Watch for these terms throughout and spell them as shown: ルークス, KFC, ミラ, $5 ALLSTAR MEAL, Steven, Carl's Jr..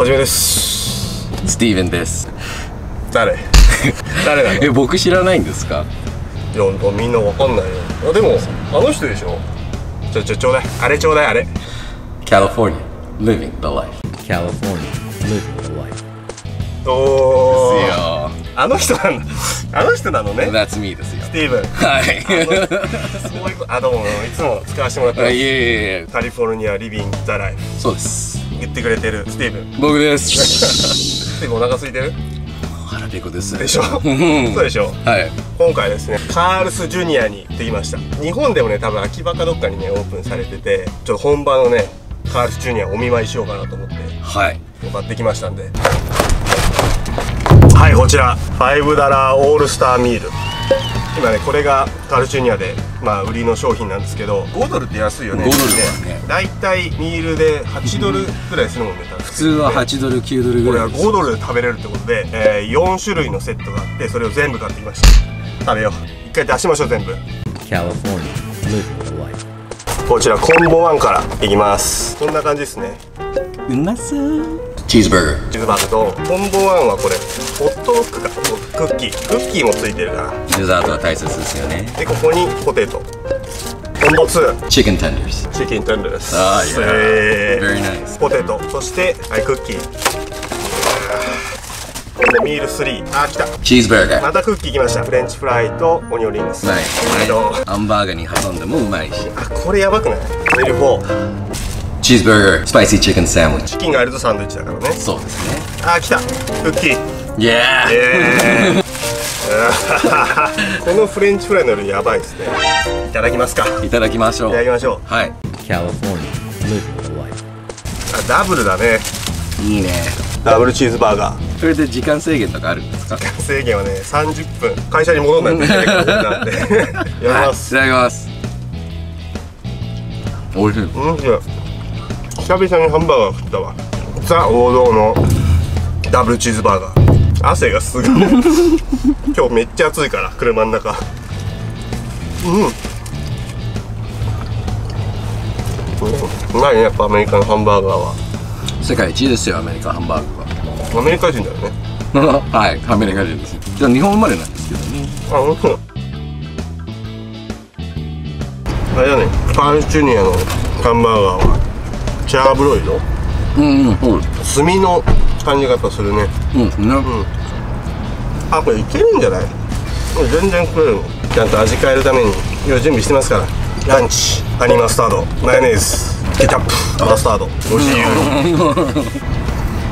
はじめです。スティーブンです。誰なの？え、僕知らないんですか？いや、みんなわかんないよ。あ、でもあの人でしょ。ちょうだい、あれちょうだい、あれ。California living the life。California living the life。おー、あの人なんだ。あの人なのね。That's meですよ。スティーブン。はい。あ、どうも、いつも使わせてもらってます。いえいえ。カリフォルニアリビングザライフ。そうです。言ってくれてるスティーブン。僕です。スティーブン、お腹空いてる？腹ペコです。でしょ。そうでしょ。はい。今回ですね、カールスジュニアに行ってきました。日本でもね、多分秋葉かどっかにね、オープンされてて、ちょっと本場のね、カールスジュニアお見舞いしようかなと思って。はい。買ってきましたんで。はい、こちら$5オールスターミール。今ね、これがカールスジュニアでまあ売りの商品なんですけど、$5って安いよね。$5ね。だいたいミールで$8ぐらいするもんね。普通は$8、$9ぐらい。これは$5で食べれるってことで、4種類のセットがあって、それを全部買ってきました。食べよう。一回出しましょう、全部。こちらコンボ1からいきます。こんな感じですね。うまそう。チーズバーガー。チーズバーガーとコンボ1はこれホットドッグかクッキー。クッキーもついてるから、デザートは大切ですよね。で、ここにポテト。コンボ2、チキンテンダース。チキンテンダース。あー、very nice。ポテト、そしてはいクッキー。これでミール3。あ、来た。チーズバーガー。またクッキー来ました。フレンチフライとオニオンリングス。はい。ハンバーガーに挟んでもうまいし。あ、これやばくない？ミール4。チーズバーガー、スパイシーチキンサンドイッチ。チキンがあるとサンドイッチだからね。そうですね。あー、来た。クッキー。イエーイ。このフレンチフライの量やばいですね。いただきますか。いただきましょう。いただきましょう。はい。あ、ダブルだね。いいね。ダブルチーズバーガー。それで時間制限とかあるんですか？時間制限はね、30分。会社に戻らないといけないからね。いただきます。いただきます。美味しい。美味しい。久々にハンバーガー食ったわ。ザ王道のダブルチーズバーガー。汗がすごい。今日めっちゃ暑いから車の中。うまいね、やっぱアメリカのハンバーガーは。世界一ですよ、アメリカハンバーガーは。アメリカ人だよね。はい、アメリカ人ですよ。じゃあ日本生まれなんですけどね。あ、本当。あれだね、カールスジュニアのハンバーガーはチャーブロイド。炭の感じがするね。あ、これいけるんじゃない？全然食える。ちゃんと味変えるために今準備してますから。ランチ、ハニーマスタード、マヨネーズ、ケチャップ、マスタード。おいしいよ。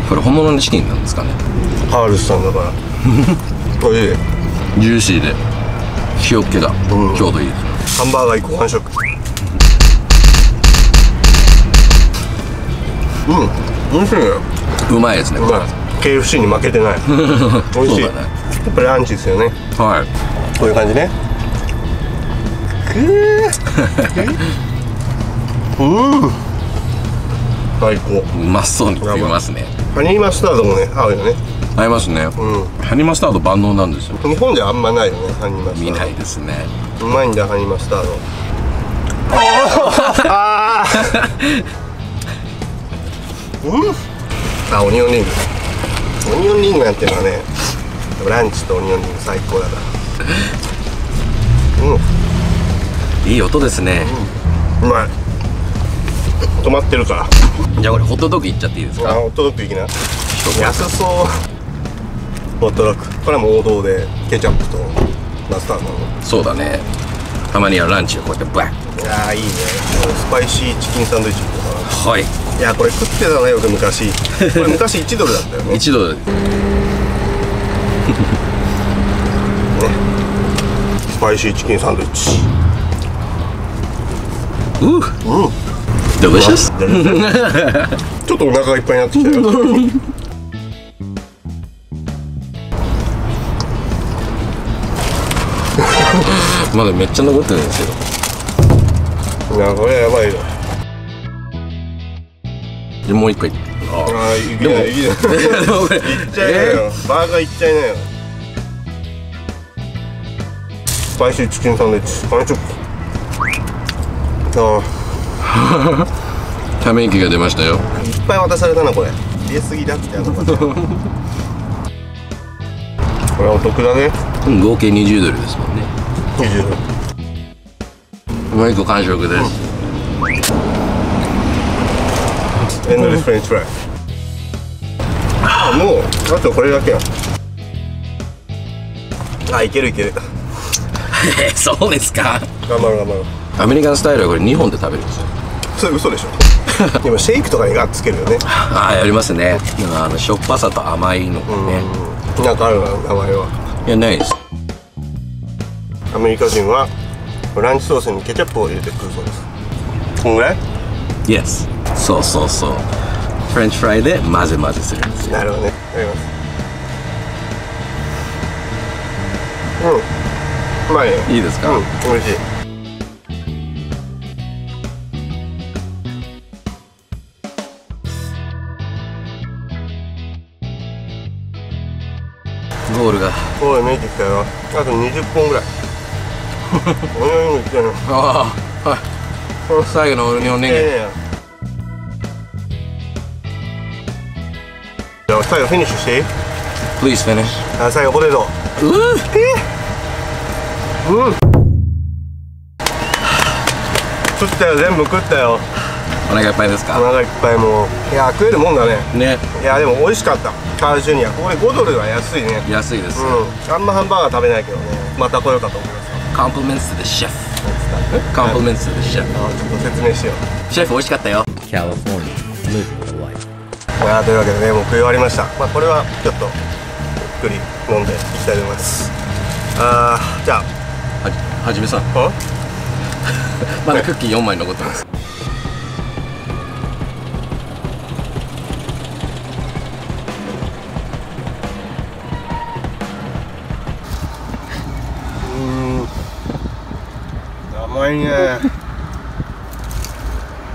これ本物のチキンなんですかね？カールスさんだから。おいしい。ジューシーで塩気がちょうどいいです。ハンバーガー1個完食。美味しいね。うまいですね。KFC に負けてない。美味しい。やっぱりランチですよね。はい。こういう感じね。最高。うまそうに食いますね。ハニーマスタードもね、合うよね。合いますね。ハニーマスタード万能なんですよ。日本じゃあんまないよね、ハニーマスタード。見ないですね。うまいんだ、ハニーマスタード。ああ。あ、オニオンリング。オニオンリングなんていうのはね、ランチとオニオンリング最高だから。いい音ですね。うまい。止まってるから。じゃあこれホットドッグいっちゃっていいですか？ホットドッグいきな。安そう。ホットドッグ、これも王道でケチャップとマスタード。そうだね。たまにはランチをこうやってバッ。いやー、いいね。スパイシーチキンサンドイッチ。はい。いや、これ食ってたね、よく昔。これ昔$1だったよね。$1。ね、スパイシーチキンサンドイッチ。デリシャス。ちょっとお腹がいっぱいになってきたよ。まだめっちゃ残ってるんですけど。いや、これやばいよ。もう一回。ああ、いいね、いいね。いっちゃいなよ。バーガーいっちゃいなよ。スパイシーチキンサンドイッチ完食。ああ。ため息が出ましたよ。いっぱい渡されたな、これ。入れすぎだってやつだね。これはお得だね。うん、合計$20ですもんね。20ドル。もう一個完食です。エンドレスフレンチフライ。あ、もうあとこれだけや。あ、いけるいける。そうですか。頑張る頑張る。アメリカンスタイルはこれ2本で食べるんですよ。それ嘘でしょ。でもシェイクとかにガッつけるよね。ああ、やりますね。しょっぱさと甘いのね。なんかあるな、名前は。いや、ないです。アメリカ人はランチソースにケチャップを入れて食うそうです。こんぐらい。イエス、そうそうそう。フレンチフライで混ぜ混ぜするんですよ。なるほどね。やります。うん、うまいね。いいですか。うん、美味しい。ゴールがゴール見えてきたよ。あと20本ぐらい。オニオンリングいってるの。ああ、はい。この最後のオニオンリング。じゃあ最後フィニッシュしていい？ Please finish。 あ、最後ポテト。うん、食ったよ。全部食ったよ。お腹いっぱいですか？お腹いっぱい。もういや、食えるもんだね。ね。いや、でも美味しかった。カールジュニア、ここで$5は安いね。安いです、うん、あんまハンバーガー食べないけどね。また来ようかと思います。コンプメンツでシェフ。コンプメンツでシェフ。ちょっと説明しよう。シェフ美味しかったよ。カリフォルニア、ムーブ。まあ、というわけでね、もう食い終わりました。まあ、これはちょっとゆっくり飲んでいきたいと思います。ああ、じゃあ、はじめさん。まだクッキー4枚残ってます。甘いね。